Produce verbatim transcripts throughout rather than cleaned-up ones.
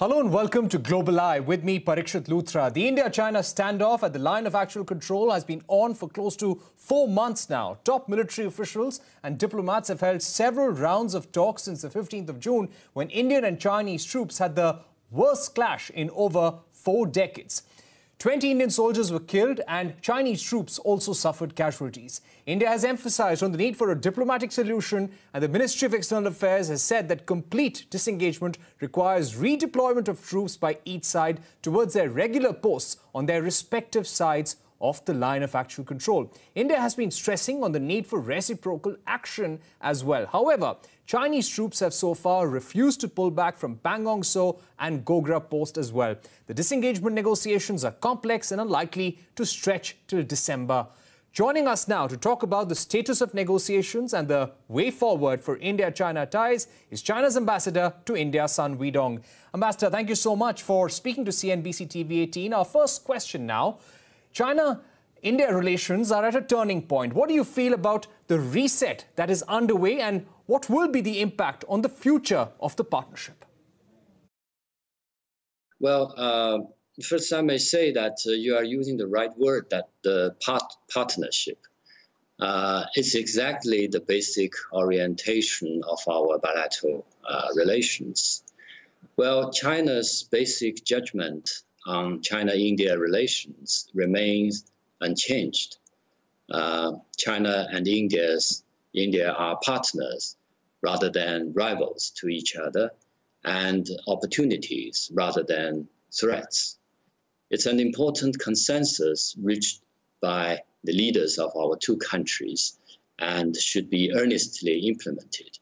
Hello and welcome to Global Eye. With me, Parikshit Luthra. The India-China standoff at the line of actual control has been on for close to four months now. Top military officials and diplomats have held several rounds of talks since the fifteenth of June, when Indian and Chinese troops had the worst clash in over four decades. twenty Indian soldiers were killed and Chinese troops also suffered casualties. India has emphasized on the need for a diplomatic solution, and the Ministry of External Affairs has said that complete disengagement requires redeployment of troops by each side towards their regular posts on their respective sides of the line of actual control. India has been stressing on the need for reciprocal action as well. However, Chinese troops have so far refused to pull back from Pangong Tso and Gogra Post as well. The disengagement negotiations are complex and are likely to stretch till December. Joining us now to talk about the status of negotiations and the way forward for India-China ties is China's ambassador to India, Sun Weidong. Ambassador, thank you so much for speaking to C N B C T V eighteen. Our first question now. China-India relations are at a turning point. What do you feel about the reset that is underway, and what will be the impact on the future of the partnership? Well, uh, first I may say that uh, you are using the right word, that the part partnership. Uh, it's exactly the basic orientation of our bilateral uh, relations. Well, China's basic judgment on China-India relations remains unchanged. Uh, China and India's, India are partners rather than rivals to each other, and opportunities rather than threats. It's an important consensus reached by the leaders of our two countries and should be earnestly implemented.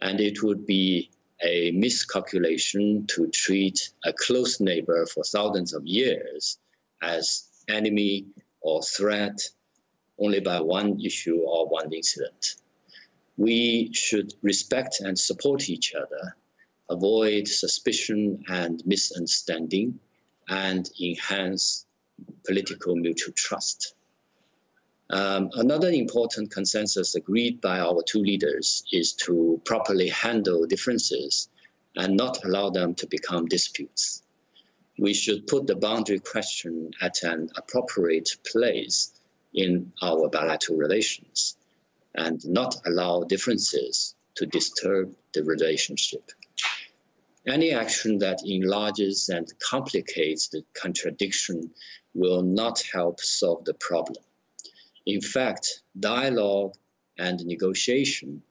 And it would be a miscalculation to treat a close neighbor for thousands of years as enemy or threat only by one issue or one incident. We should respect and support each other, avoid suspicion and misunderstanding, and enhance political mutual trust. Um, another important consensus agreed by our two leaders is to properly handle differences and not allow them to become disputes. We should put the boundary question at an appropriate place in our bilateral relations and not allow differences to disturb the relationship. Any action that enlarges and complicates the contradiction will not help solve the problem. In fact, dialogue and negotiation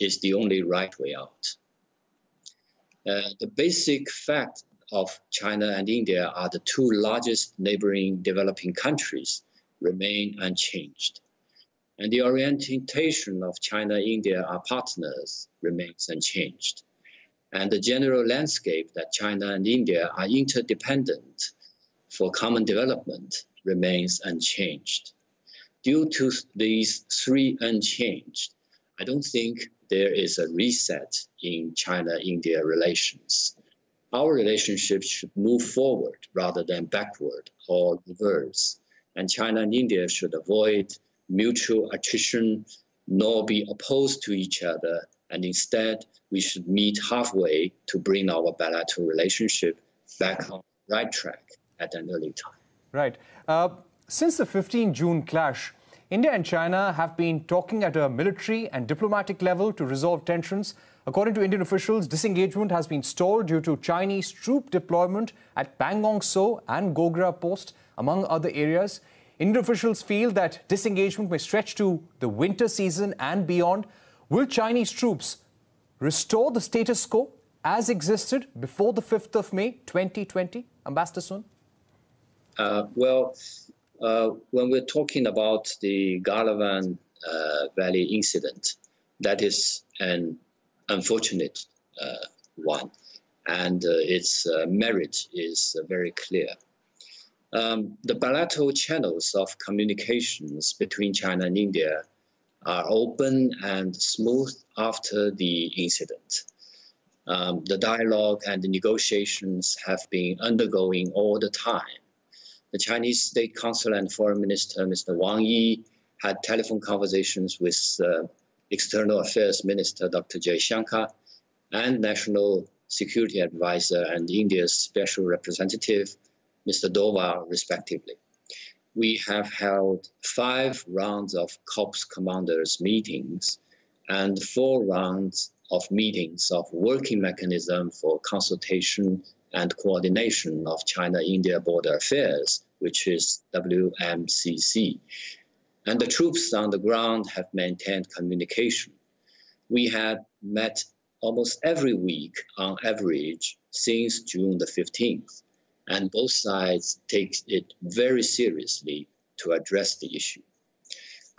is the only right way out. Uh, the basic fact of China and India are the two largest neighboring developing countries remain unchanged. And the orientation of China and India are partners remains unchanged. And the general landscape that China and India are interdependent for common development remains unchanged. Due to these three unchanged, I don't think there is a reset in China-India relations. Our relationship should move forward rather than backward or reverse. And China and India should avoid mutual attrition, nor be opposed to each other. And instead, we should meet halfway to bring our bilateral relationship back on the right track at an early time. Right. Uh Since the fifteenth of June clash, India and China have been talking at a military and diplomatic level to resolve tensions. According to Indian officials, disengagement has been stalled due to Chinese troop deployment at Pangong Tso and Gogra Post, among other areas. Indian officials feel that disengagement may stretch to the winter season and beyond. Will Chinese troops restore the status quo as existed before the fifth of May twenty twenty? Ambassador Sun? Uh, well... Uh, when we're talking about the Galwan uh, Valley incident, that is an unfortunate uh, one, and uh, its uh, merit is uh, very clear. Um, the bilateral channels of communications between China and India are open and smooth after the incident. Um, the dialogue and the negotiations have been undergoing all the time. The Chinese State Council and Foreign Minister, Mister Wang Yi, had telephone conversations with uh, External Affairs Minister, Doctor Jay Shankar, and National Security Advisor and India's Special Representative, Mister Doval, respectively. We have held five rounds of Corps Commanders meetings and four rounds of meetings of working mechanism for consultation and coordination of China-India border affairs, which is W M C C. And the troops on the ground have maintained communication. We had met almost every week on average since June the fifteenth, and both sides take it very seriously to address the issue.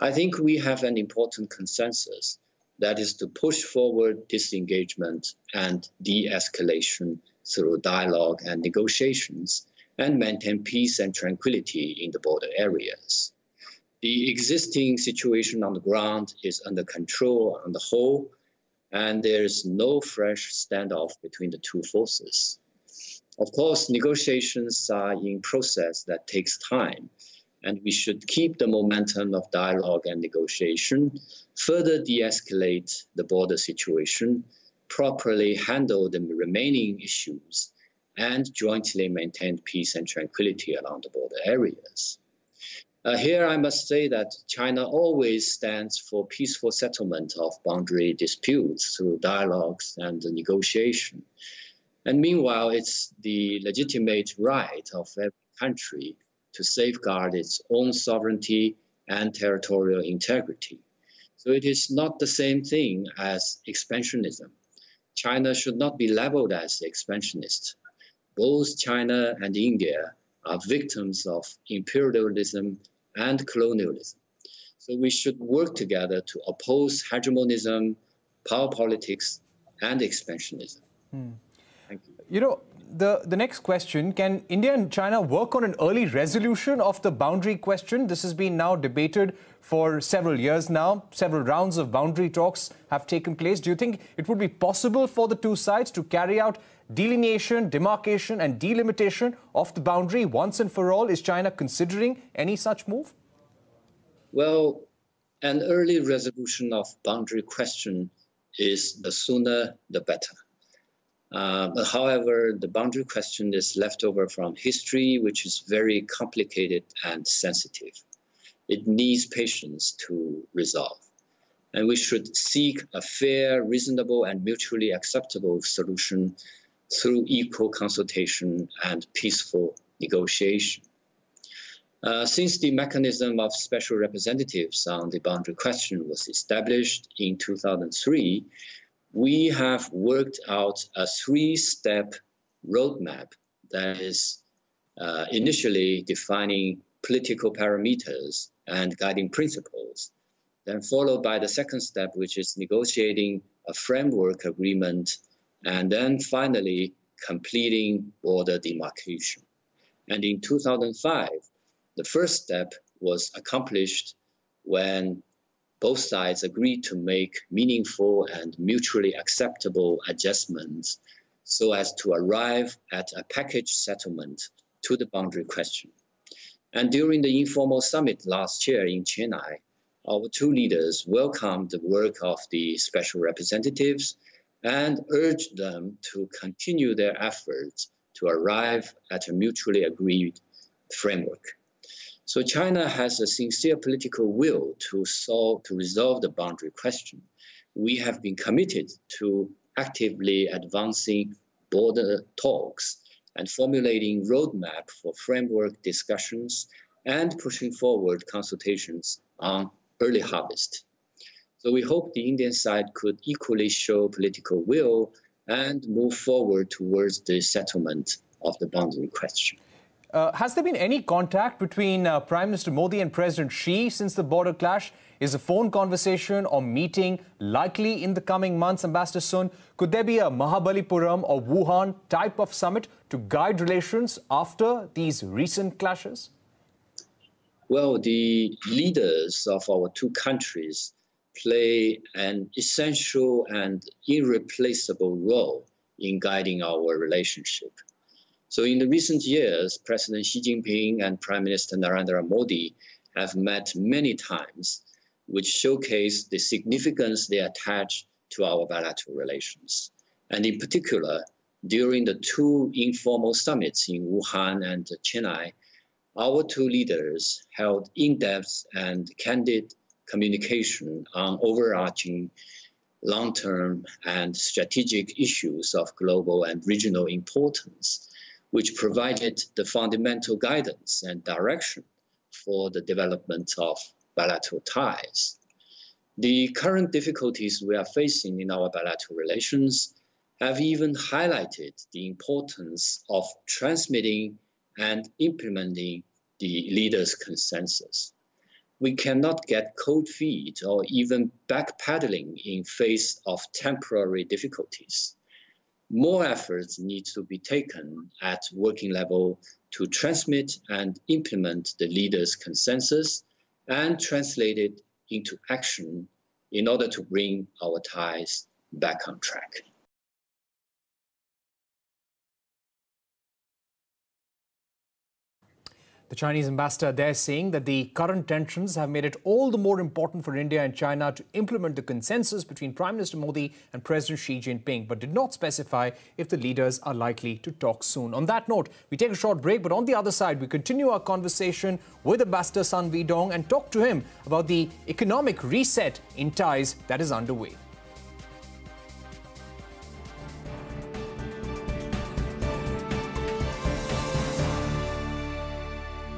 I think we have an important consensus, that is to push forward disengagement and de-escalation through dialogue and negotiations, and maintain peace and tranquility in the border areas. The existing situation on the ground is under control on the whole, and there is no fresh standoff between the two forces. Of course, negotiations are in process that takes time, and we should keep the momentum of dialogue and negotiation, further de-escalate the border situation, properly handle the remaining issues, and jointly maintain peace and tranquility along the border areas. Uh, here I must say that China always stands for peaceful settlement of boundary disputes through dialogues and negotiation. And meanwhile, it's the legitimate right of every country to safeguard its own sovereignty and territorial integrity. So it is not the same thing as expansionism. China should not be labeled as expansionist. Both China and India are victims of imperialism and colonialism. So we should work together to oppose hegemonism, power politics, and expansionism. Hmm. Thank you. You know, the, the next question, can India and China work on an early resolution of the boundary question? This has been now debated for several years now. Several rounds of boundary talks have taken place. Do you think it would be possible for the two sides to carry out delineation, demarcation and delimitation of the boundary once and for all? Is China considering any such move? Well, an early resolution of boundary question is the sooner the better. Uh, but however, the boundary question is left over from history, which is very complicated and sensitive. It needs patience to resolve. And we should seek a fair, reasonable, and mutually acceptable solution through equal consultation and peaceful negotiation. Uh, since the mechanism of special representatives on the boundary question was established in two thousand three, we have worked out a three-step roadmap that is uh, initially defining political parameters and guiding principles, then followed by the second step, which is negotiating a framework agreement, and then finally completing border demarcation. And in two thousand five, the first step was accomplished when both sides agreed to make meaningful and mutually acceptable adjustments so as to arrive at a package settlement to the boundary question. And during the informal summit last year in Chennai, our two leaders welcomed the work of the special representatives and urged them to continue their efforts to arrive at a mutually agreed framework. So China has a sincere political will to solve, to resolve the boundary question. We have been committed to actively advancing border talks and formulating roadmap for framework discussions and pushing forward consultations on early harvest. So we hope the Indian side could equally show political will and move forward towards the settlement of the boundary question. Uh, has there been any contact between uh, Prime Minister Modi and President Xi since the border clash? Is a phone conversation or meeting likely in the coming months, Ambassador Sun? Could there be a Mahabalipuram or Wuhan type of summit to guide relations after these recent clashes? Well, the leaders of our two countries play an essential and irreplaceable role in guiding our relationship. So in the recent years, President Xi Jinping and Prime Minister Narendra Modi have met many times, which showcase the significance they attach to our bilateral relations. And in particular, during the two informal summits in Wuhan and Chennai, our two leaders held in-depth and candid communication on overarching long-term and strategic issues of global and regional importance, which provided the fundamental guidance and direction for the development of bilateral ties. The current difficulties we are facing in our bilateral relations have even highlighted the importance of transmitting and implementing the leaders' consensus. We cannot get cold feet or even backpedaling in face of temporary difficulties. More efforts need to be taken at working level to transmit and implement the leaders' consensus and translate it into action in order to bring our ties back on track. The Chinese ambassador there saying that the current tensions have made it all the more important for India and China to implement the consensus between Prime Minister Modi and President Xi Jinping, but did not specify if the leaders are likely to talk soon. On that note, we take a short break, but on the other side, we continue our conversation with Ambassador Sun Weidong and talk to him about the economic reset in ties that is underway.